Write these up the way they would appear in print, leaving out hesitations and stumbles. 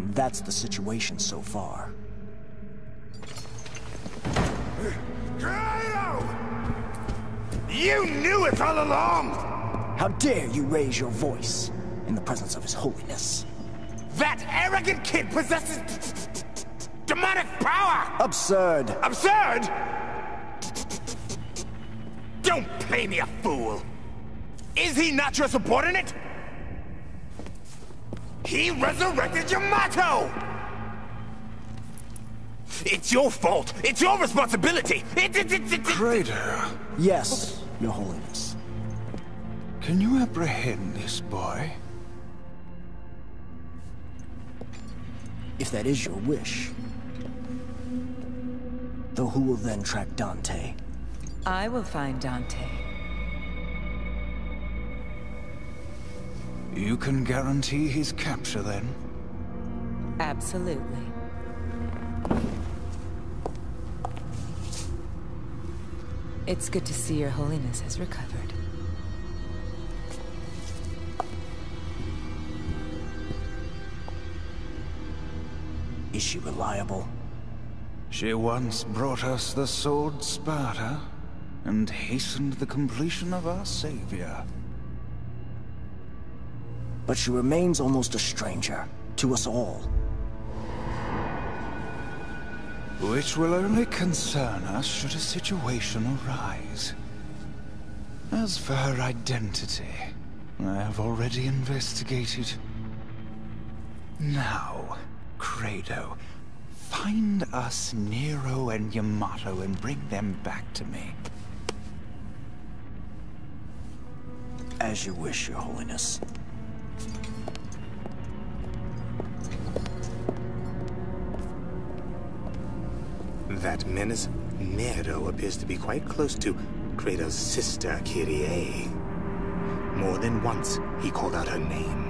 And that's the situation so far. Credo! You knew it all along! How dare you raise your voice in the presence of His Holiness? That arrogant kid possesses demonic power! Absurd! Absurd? Don't play me a fool! Is he not your subordinate? He resurrected Yamato! It's your fault! It's your responsibility! Credo! Yes, Your Holiness. Can you apprehend this boy? If that is your wish. Though who will then track Dante? I will find Dante. You can guarantee his capture, then? Absolutely. It's good to see Your Holiness has recovered. Is she reliable? She once brought us the sword Sparta, and hastened the completion of our savior. But she remains almost a stranger to us all. Which will only concern us should a situation arise. As for her identity, I have already investigated. Now, Credo, find us Nero and Yamato and bring them back to me. As you wish, Your Holiness. That menace, Nero, appears to be quite close to Credo's sister, Kyrie. More than once, he called out her name.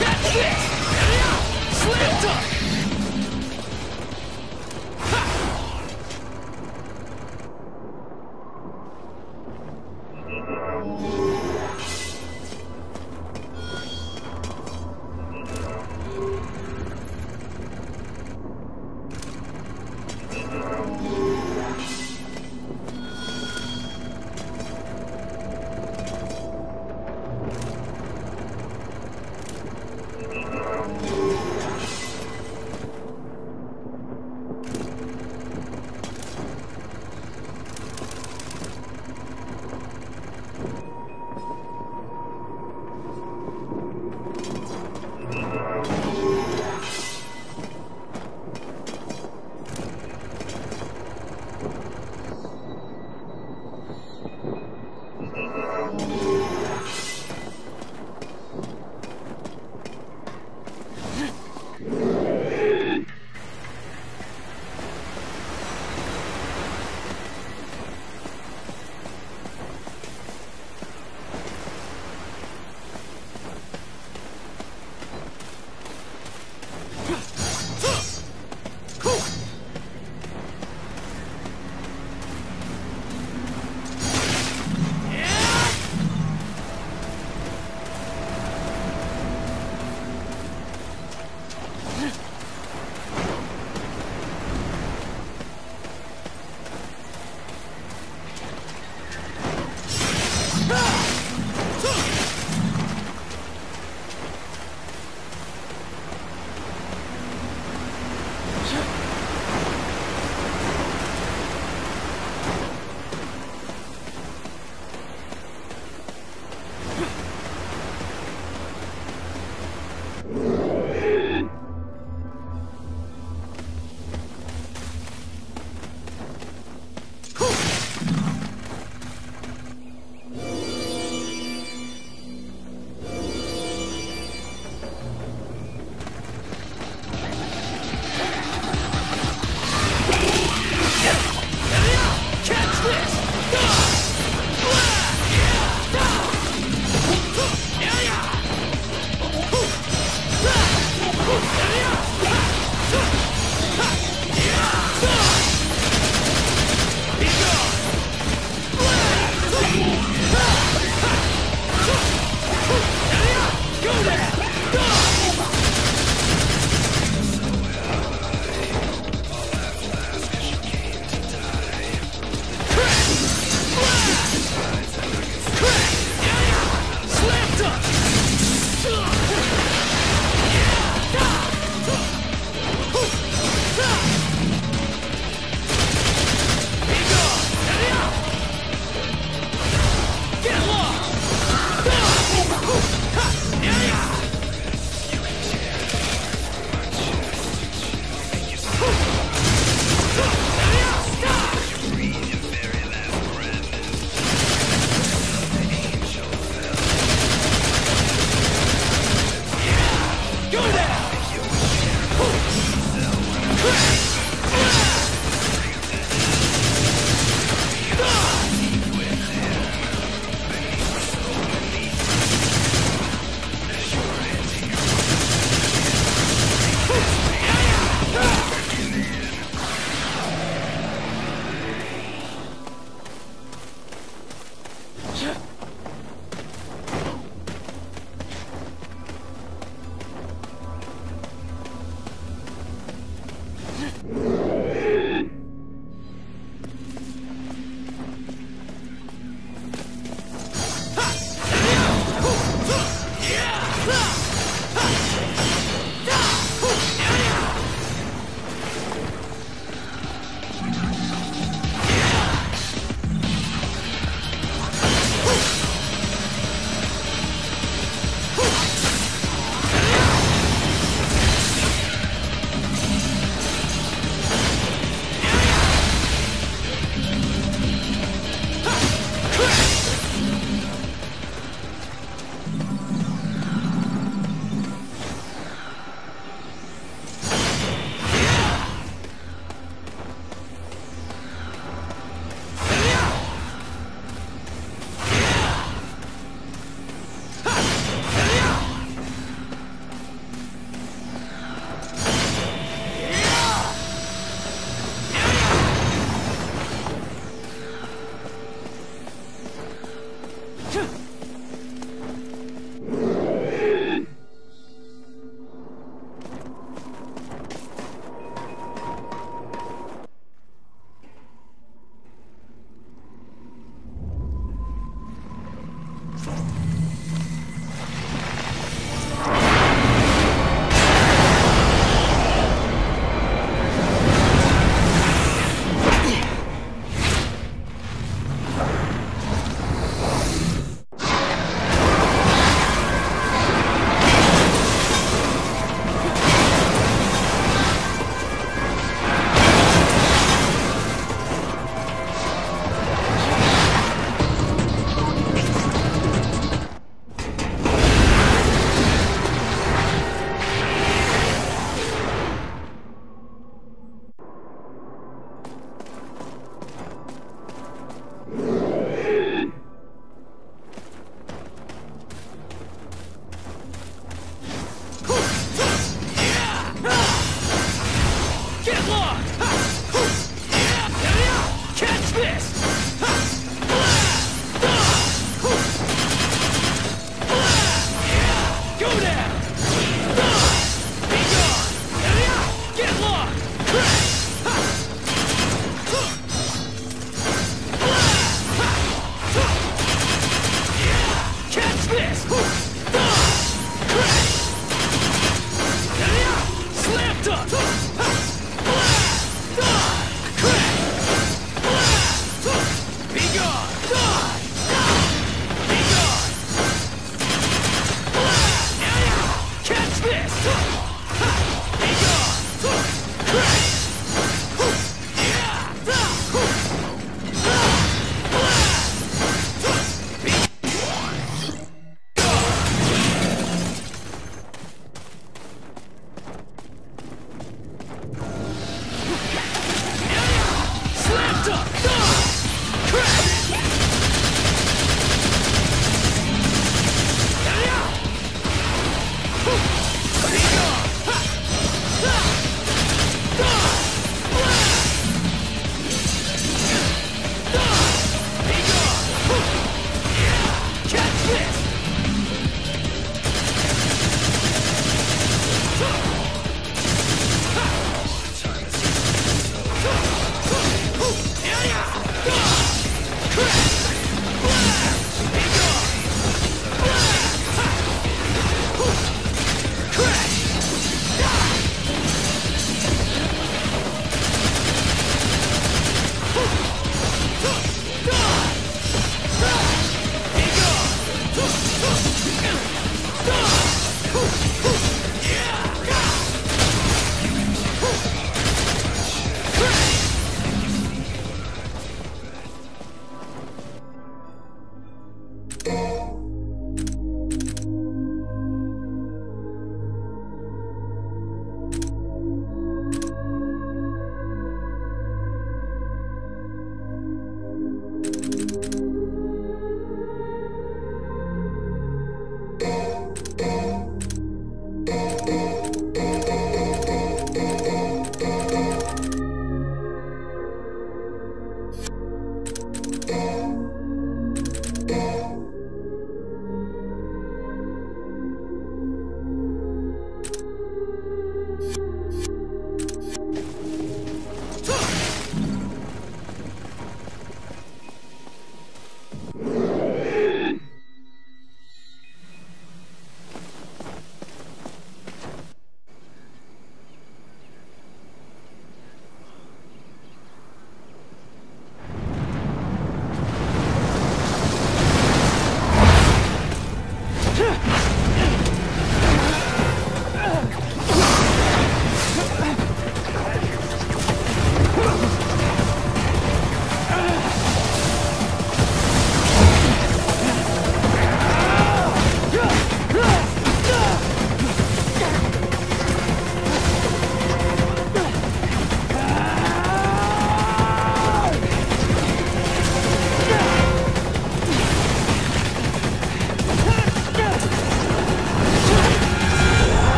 Catch this! Slam dunk!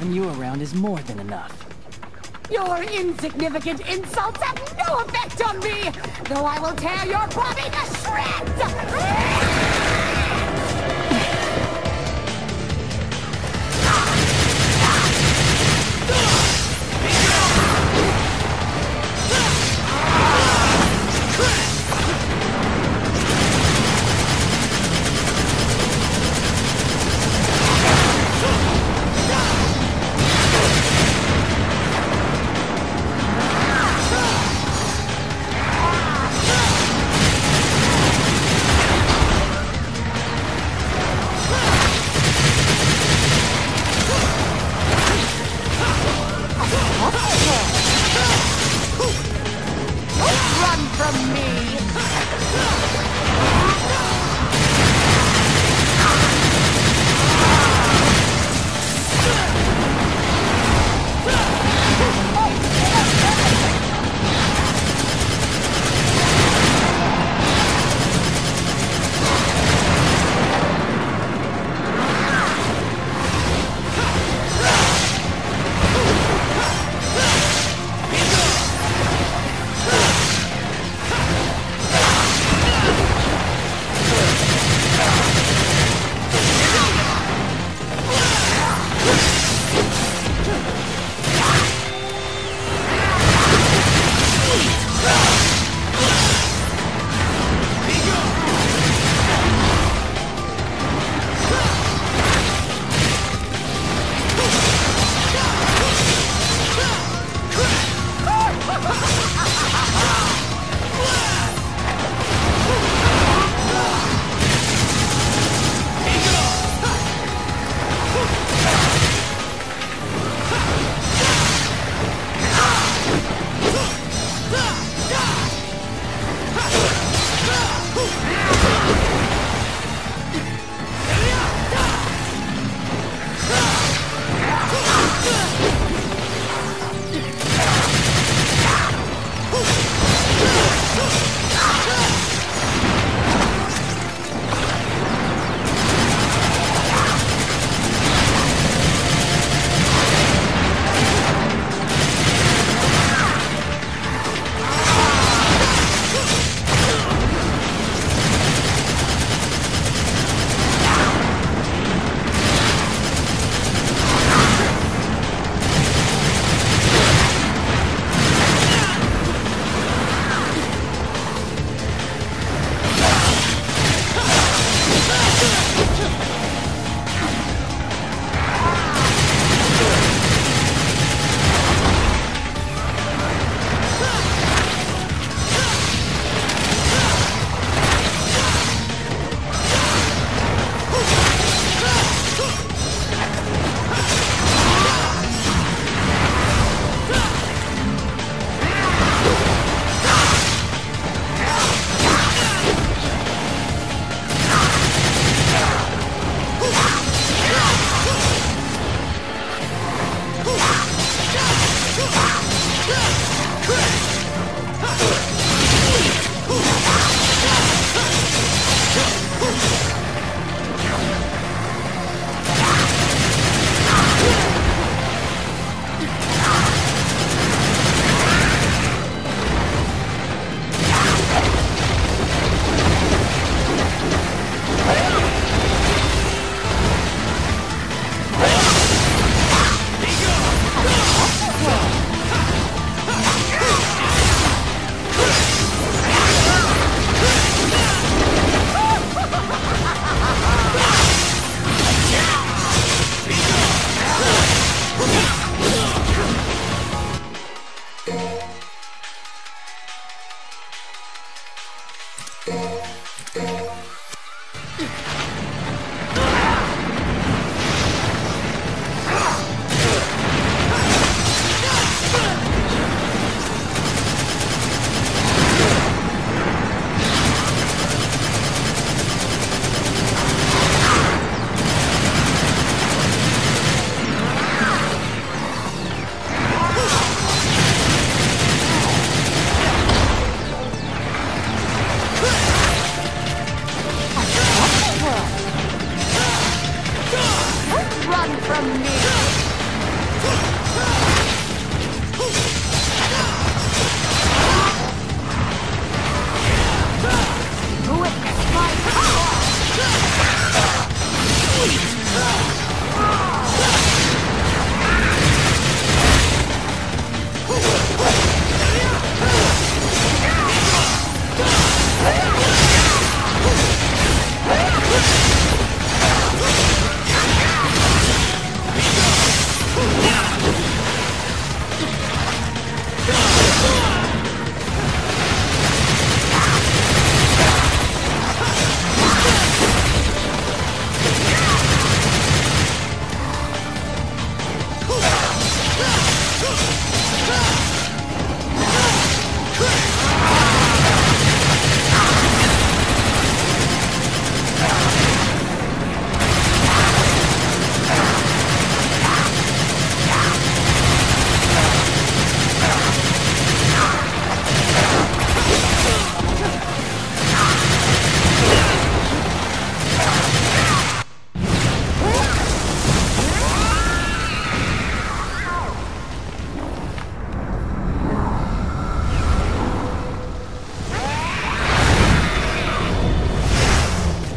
having you around is more than enough. Your insignificant insults have no effect on me, though I will tear your body to shreds!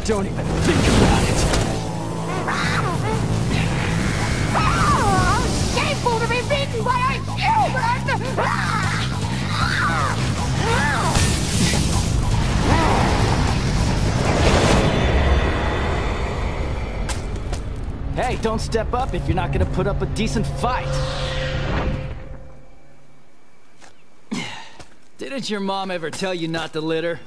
Don't even think about it. Oh, shameful to be beaten by a human! Hey, don't step up if you're not gonna put up a decent fight. Didn't your mom ever tell you not to litter?